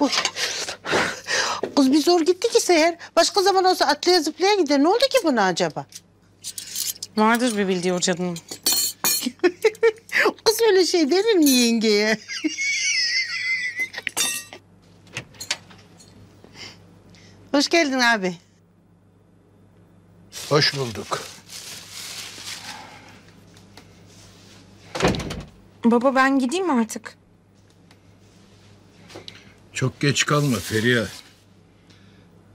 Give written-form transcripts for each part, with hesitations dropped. Uy. Kız bir zor gitti ki Seher. Başka zaman olsa atlaya zıplaya gider. Ne oldu ki buna acaba? Vardır bir bildiği o cadının. Kız öyle şey denir mi yengeye? Hoş geldin abi. Hoş bulduk. Baba ben gideyim mi artık? Çok geç kalma Feriha.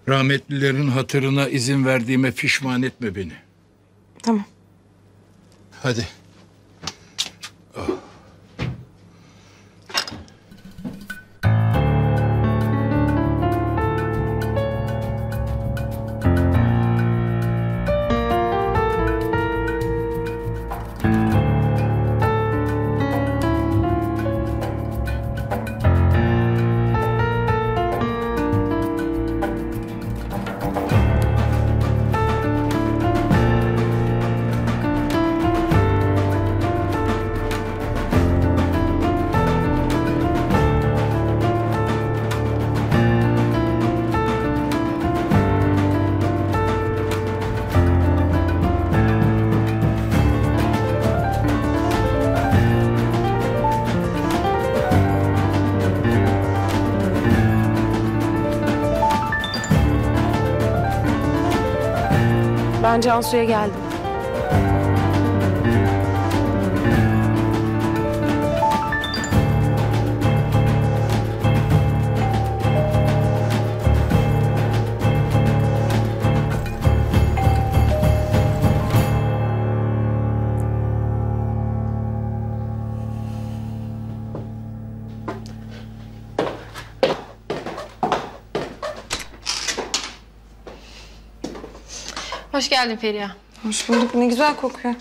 Rahmetlilerin hatırına izin verdiğime pişman etme beni. Tamam. Hadi. Oh. Ben Cansu'ya geldim. Hoş geldin Feriha. Hoş bulduk. Ne güzel kokuyor.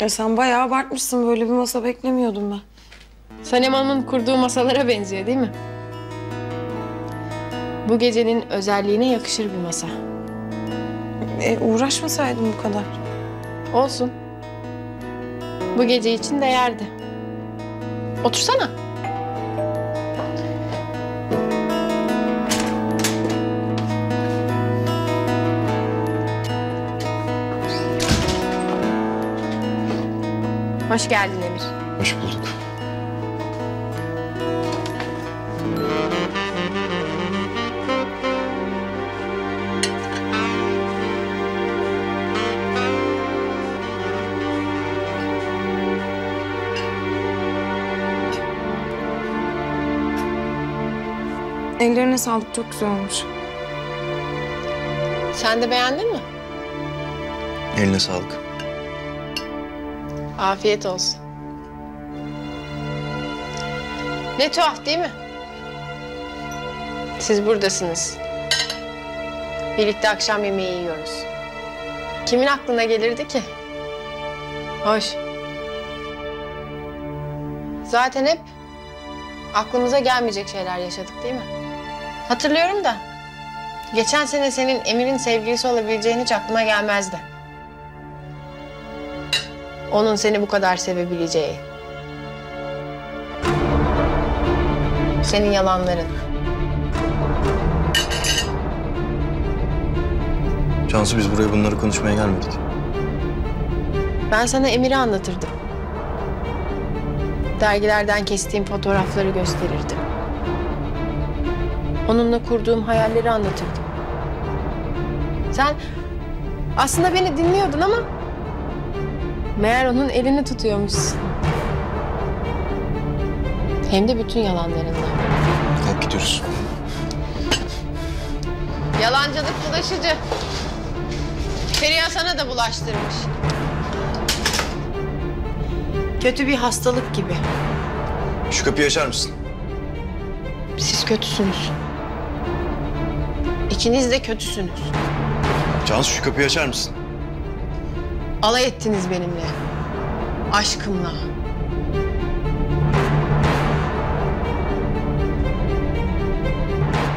Ya sen bayağı abartmışsın. Böyle bir masa beklemiyordum ben. Sanem Hanım'ın kurduğu masalara benziyor değil mi? Bu gecenin özelliğine yakışır bir masa. Uğraşmasaydım bu kadar. Olsun. Bu gece için değerdi. Otursana. Hoş geldin Emir. Hoş bulduk. Ellerine sağlık, çok güzel olmuş. Sen de beğendin mi? Eline sağlık. Afiyet olsun. Ne tuhaf değil mi? Siz buradasınız. Birlikte akşam yemeği yiyoruz. Kimin aklına gelirdi ki? Hoş. Zaten hep aklımıza gelmeyecek şeyler yaşadık değil mi? Hatırlıyorum da geçen sene senin Emir'in sevgilisi olabileceğini hiç aklıma gelmezdi. Onun seni bu kadar sevebileceği. Senin yalanların. Cansu biz buraya bunları konuşmaya gelmedik. Ben sana Emir'i anlatırdım. Dergilerden kestiğim fotoğrafları gösterirdim. Onunla kurduğum hayalleri anlatırdım. Sen aslında beni dinliyordun ama meğer onun elini tutuyormuşsun. Hem de bütün yalanlarından. Kalk gidiyoruz. Yalancılık bulaşıcı. Feriha sana da bulaştırmış. Kötü bir hastalık gibi. Şu kapıyı açar mısın? Siz kötüsünüz. İkiniz de kötüsünüz. Cansu şu kapıyı açar mısın? Alay ettiniz benimle, aşkımla.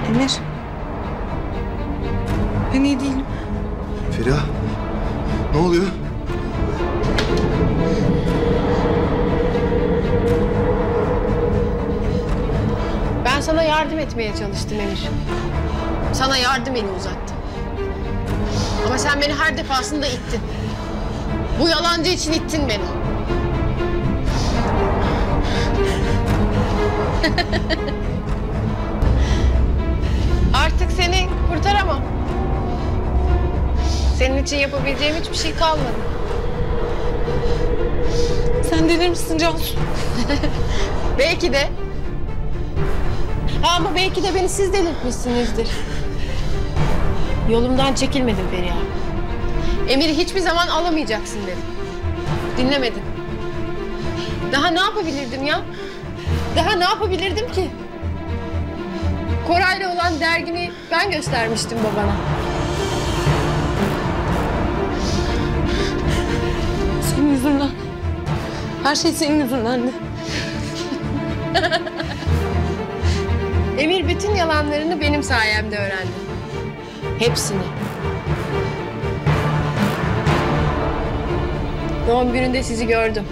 Emir, ben iyi değilim. Feriha, ne oluyor? Ben sana yardım etmeye çalıştım Emir. Sana yardım eli uzattım. Ama sen beni her defasında ittin. Bu yalancı için ittin beni. Artık seni kurtaramam. Senin için yapabileceğim hiçbir şey kalmadı. Sen delir misin Cansu? Belki de. Ama belki de beni siz delirtmişsinizdir. Yolumdan çekilmedim Feriha. Emir'i hiçbir zaman alamayacaksın dedim. Dinlemedin. Daha ne yapabilirdim ya? Daha ne yapabilirdim ki? Koray'la olan dergini ben göstermiştim babana. Senin yüzünden. Her şey senin yüzündendi. Emir bütün yalanlarını benim sayemde öğrendi. Hepsini. Doğum gününde sizi gördüm.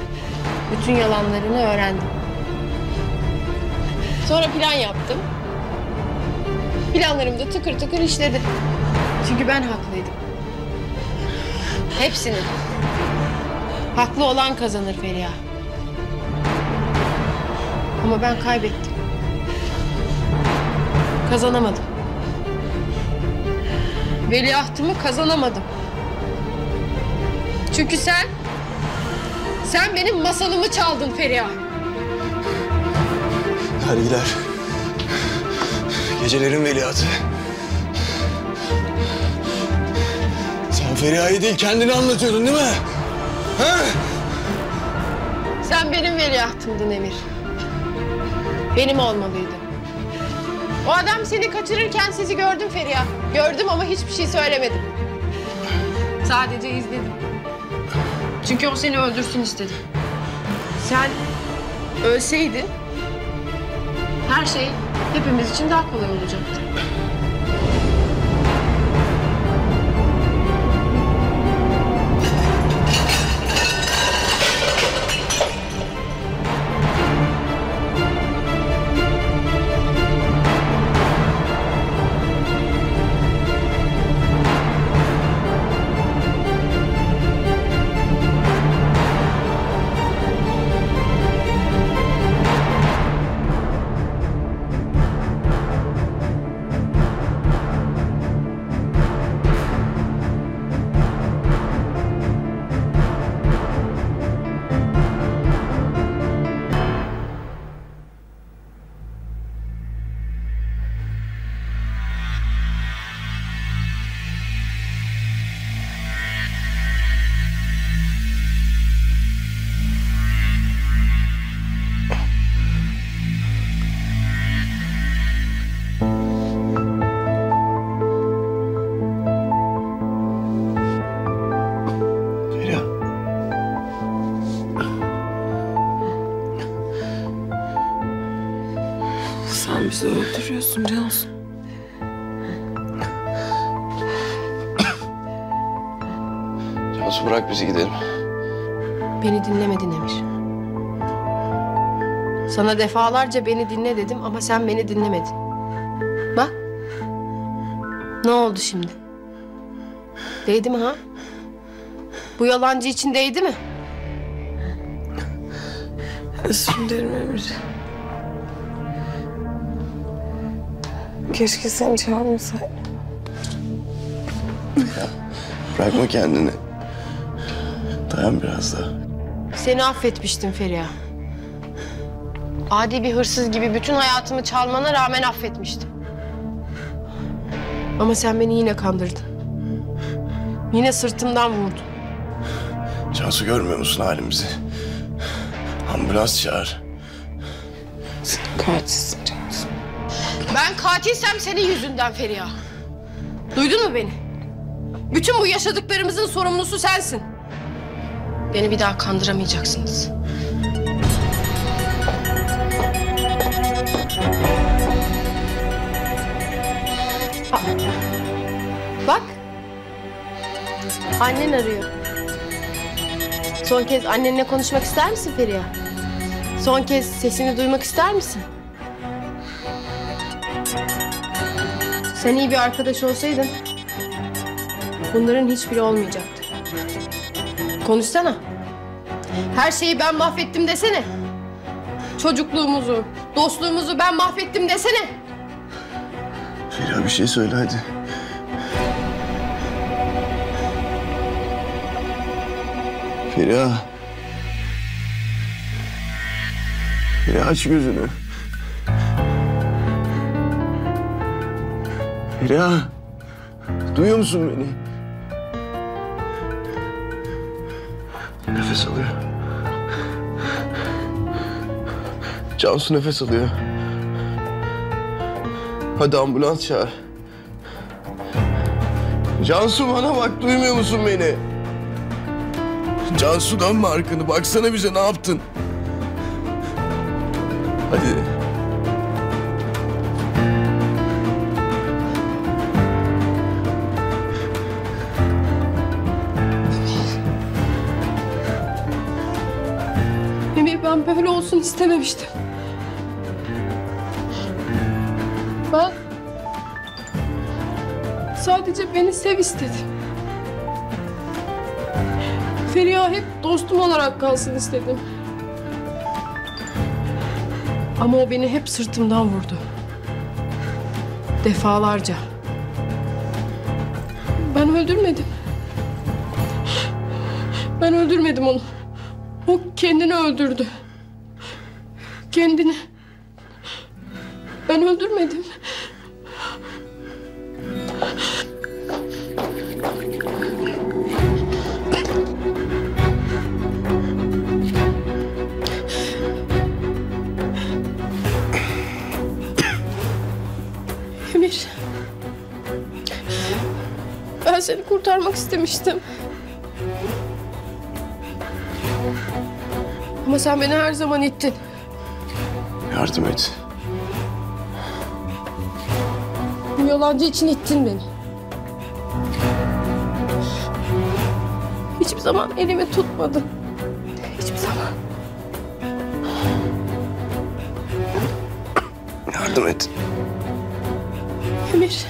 Bütün yalanlarını öğrendim. Sonra plan yaptım. Planlarım da tıkır tıkır işledi. Çünkü ben haklıydım. Hepsini. Haklı olan kazanır Feriha. Ama ben kaybettim. Kazanamadım. Veliahtımı kazanamadım. Çünkü sen benim masalımı çaldın Feriha. Dergiler, gecelerin veliahtı. Sen Feriha'yı değil, kendini anlatıyordun değil mi? Ha? Sen benim veliahtımdın Emir. Benim olmalıydın. O adam seni kaçırırken sizi gördüm Feriha. Gördüm ama hiçbir şey söylemedim. Sadece izledim. Çünkü o seni öldürsün istedi. Sen ölseydin her şey hepimiz için daha kolay olacaktı. Öldürüyorsun Cansu. Cansu bırak bizi gidelim. Beni dinlemedin Emir. Sana defalarca beni dinle dedim ama sen beni dinlemedin. Bak. Ne oldu şimdi? Değdi mi ha? Bu yalancı için değdi mi? Özür dilerim Emir. Keşke seni çağırmasaydım. Bırakma kendini. Dayan biraz daha. Seni affetmiştim Feriha. Adi bir hırsız gibi bütün hayatımı çalmana rağmen affetmiştim. Ama sen beni yine kandırdın. Yine sırtımdan vurdun. Cansu görmüyor musun halimizi? Ambulans çağır. Sen katilsin Cansu. Ben katilsem senin yüzünden Feriha. Duydun mu beni? Bütün bu yaşadıklarımızın sorumlusu sensin. Beni bir daha kandıramayacaksınız. Bak. Annen arıyor. Son kez annenle konuşmak ister misin Feriha? Son kez sesini duymak ister misin? Sen iyi bir arkadaş olsaydın bunların hiçbiri olmayacaktı. Konuşsana. Her şeyi ben mahvettim desene. Çocukluğumuzu, dostluğumuzu ben mahvettim desene. Feriha bir şey söyle hadi. Feriha. Feriha aç gözünü. Feriha. Duyuyor musun beni? Nefes alıyor. Cansu nefes alıyor. Hadi ambulans çağır. Cansu bana bak, duymuyor musun beni? Cansu dönme arkanı, baksana bize ne yaptın? Hadi. Ben böyle olsun istememiştim. Ben sadece beni sev istedim. Feriha hep dostum olarak kalsın istedim. Ama o beni hep sırtımdan vurdu. Defalarca. Ben öldürmedim. Ben öldürmedim onu. O kendini öldürdü. Kendini. Ben öldürmedim. Emir. Ben seni kurtarmak istemiştim. Ama sen beni her zaman ittin. Yardım et. Bu yalancı için ittin beni. Hiçbir zaman elimi tutmadın. Hiçbir zaman. Yardım et. Emir.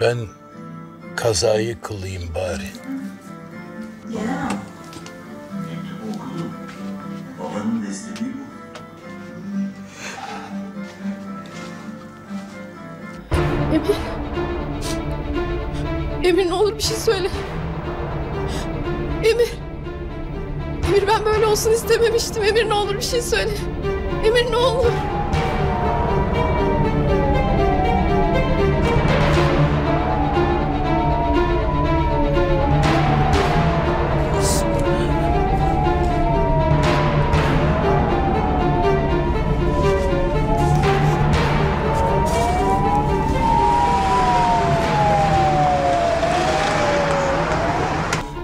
Ben kazayı kılayım bari. Gelemem. Mektubu okudum. Babanın desteği bu. Emir. Emir ne olur bir şey söyle. Emir. Emir ben böyle olsun istememiştim. Emir ne olur bir şey söyle. Emir ne olur.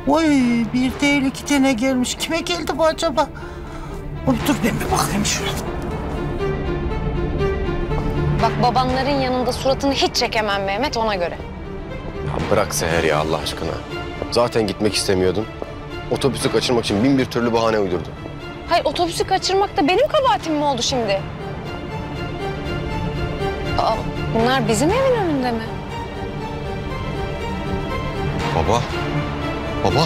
Vay bir değil iki tane gelmiş. Kime geldi bu acaba? Oy, dur ben bir bakayım şuraya. Bak babanların yanında suratını hiç çekemem Mehmet, ona göre. Ya bırak Seher ya Allah aşkına. Zaten gitmek istemiyordun. Otobüsü kaçırmak için bin bir türlü bahane uydurdun. Hayır otobüsü kaçırmak da benim kabahatim mi oldu şimdi? Aa, bunlar bizim evin önünde mi? Baba. Baba.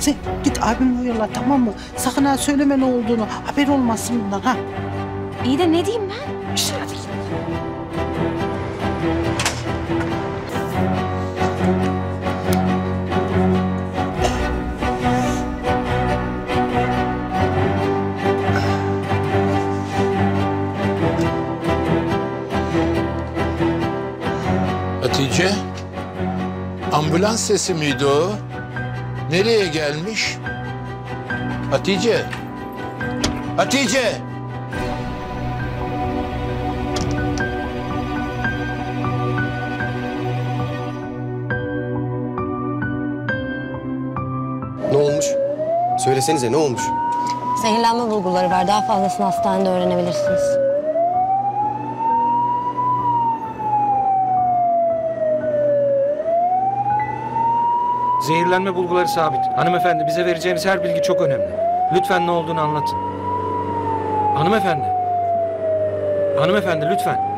Sen git abimle uyarla, tamam mı? Sakın ha söyleme ne olduğunu, haber olmasın bundan ha. İyi de ne diyeyim ben? İşte hadi git. Hatice, ambulans sesi miydi o? Nereye gelmiş? Hatice! Hatice! Ne olmuş? Söylesenize ne olmuş? Zehirlenme bulguları var. Daha fazlasını hastanede öğrenebilirsiniz. Zehirlenme bulguları sabit. Hanımefendi, bize vereceğiniz her bilgi çok önemli. Lütfen ne olduğunu anlatın. Hanımefendi. Hanımefendi lütfen.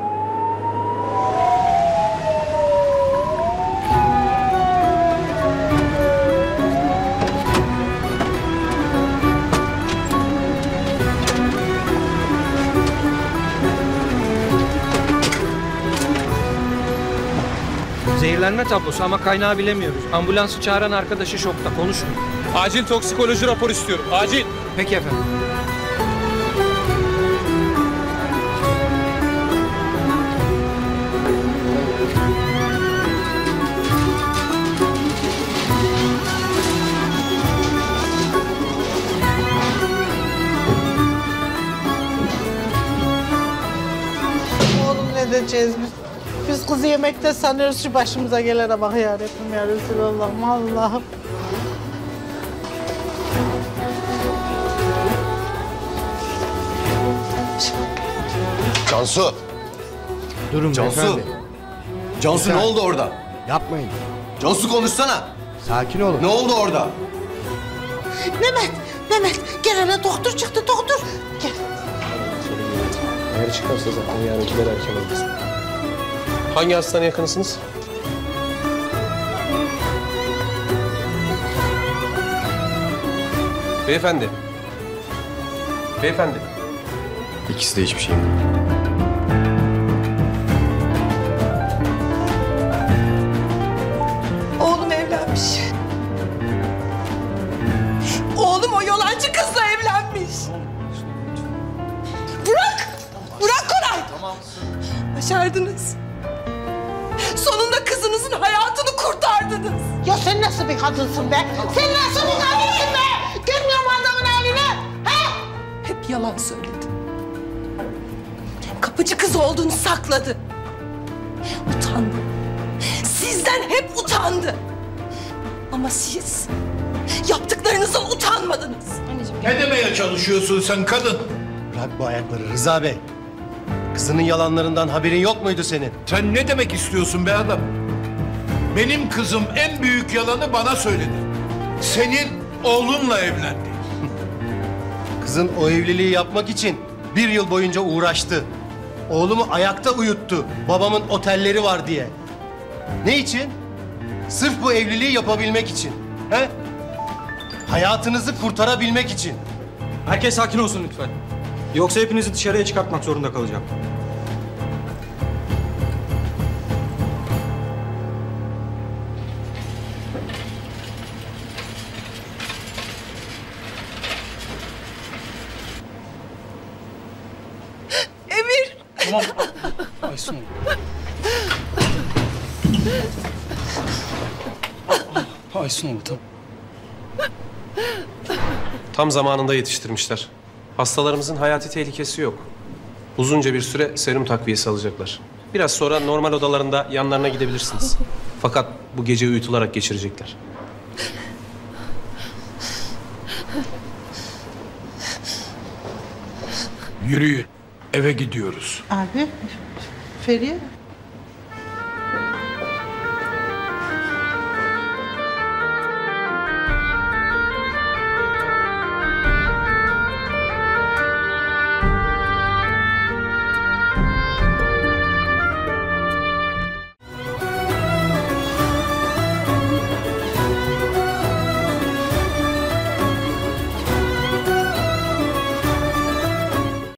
Zehirlenme tablosu ama kaynağı bilemiyoruz. Ambulansı çağıran arkadaşı şokta. Konuşmuyor. Acil toksikoloji raporu istiyorum. Acil. Peki efendim. Oğlum ne diyeceğiz biz? Biz kızı yemekte sanıyoruz, şu başımıza gelene bak ya Rabbim ya Resulallah'ım, Allah'ım. Cansu! Durun Cansu. Efendim. Cansu ne oldu orada? Yapmayın. Cansu konuşsana. Sakin olun. Ne oldu orada? Mehmet gelene doktor çıktı, doktor. Gel. Eğer çıkarsa zaten yarın gider erken olmasın. Hangi hastaneye yakınısınız? Beyefendi. Beyefendi. İkisi de hiçbir şey değil. Oğlum evlenmiş. Oğlum o yalancı kızla evlenmiş. Bırak Koray. Tamam. Başardınız. Sonunda kızınızın hayatını kurtardınız. Ya sen nasıl bir kadınsın be? Sen nasıl bir kadınsın be? Görmüyor mu adamın halini? He? Hep yalan söyledi. Kapıcı kız olduğunu sakladı. Utandı. Sizden hep utandı. Ama siz yaptıklarınızdan utanmadınız. Ne demeye çalışıyorsun sen kadın? Bırak bu ayakları Rıza Bey. Kızının yalanlarından haberin yok muydu senin? Sen ne demek istiyorsun be adam? Benim kızım en büyük yalanı bana söyledi. Senin oğlunla evlendi. Kızın o evliliği yapmak için 1 yıl boyunca uğraştı. Oğlumu ayakta uyuttu. Babamın otelleri var diye. Ne için? Sırf bu evliliği yapabilmek için. He? Hayatınızı kurtarabilmek için. Herkes sakin olsun lütfen. Yoksa hepinizi dışarıya çıkartmak zorunda kalacağım. Emir! Tamam. Aysun. Aysun oldu, tamam. Tam zamanında yetiştirmişler. Hastalarımızın hayati tehlikesi yok. Uzunca bir süre serum takviyesi alacaklar. Biraz sonra normal odalarında yanlarına gidebilirsiniz. Fakat bu gece uyutularak geçirecekler. Yürüyün. Eve gidiyoruz. Abi, Feriha.